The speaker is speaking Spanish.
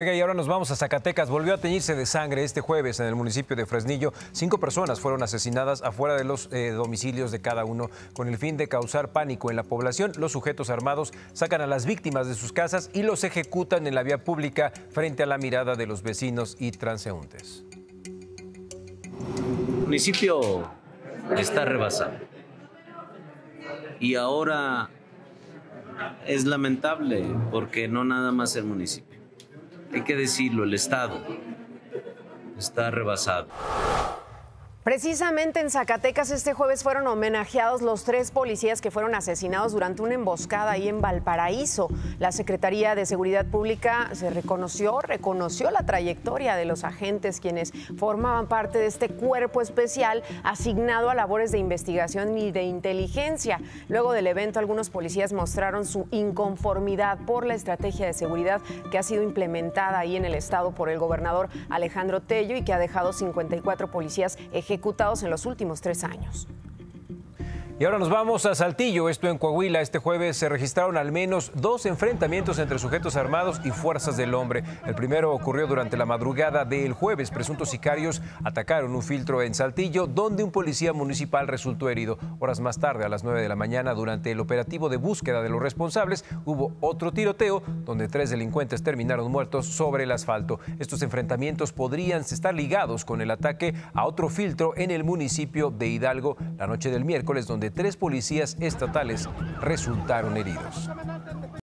Y ahora nos vamos a Zacatecas. Volvió a teñirse de sangre este jueves en el municipio de Fresnillo. 5 personas fueron asesinadas afuera de los domicilios de cada uno con el fin de causar pánico en la población. Los sujetos armados sacan a las víctimas de sus casas y los ejecutan en la vía pública frente a la mirada de los vecinos y transeúntes. El municipio está rebasado y ahora es lamentable porque no nada más el municipio. Hay que decirlo, el Estado está rebasado. Precisamente en Zacatecas este jueves fueron homenajeados los 3 policías que fueron asesinados durante una emboscada ahí en Valparaíso. La Secretaría de Seguridad Pública reconoció la trayectoria de los agentes quienes formaban parte de este cuerpo especial asignado a labores de investigación y de inteligencia. Luego del evento, algunos policías mostraron su inconformidad por la estrategia de seguridad que ha sido implementada ahí en el Estado por el gobernador Alejandro Tello y que ha dejado 54 policías ejecutados en los últimos 3 años. Y ahora nos vamos a Saltillo, esto en Coahuila. Este jueves se registraron al menos 2 enfrentamientos entre sujetos armados y fuerzas del hombre. El primero ocurrió durante la madrugada del jueves. Presuntos sicarios atacaron un filtro en Saltillo, donde un policía municipal resultó herido. Horas más tarde, a las 9 de la mañana, durante el operativo de búsqueda de los responsables, hubo otro tiroteo, donde 3 delincuentes terminaron muertos sobre el asfalto. Estos enfrentamientos podrían estar ligados con el ataque a otro filtro en el municipio de Hidalgo la noche del miércoles, donde 3 policías estatales resultaron heridos.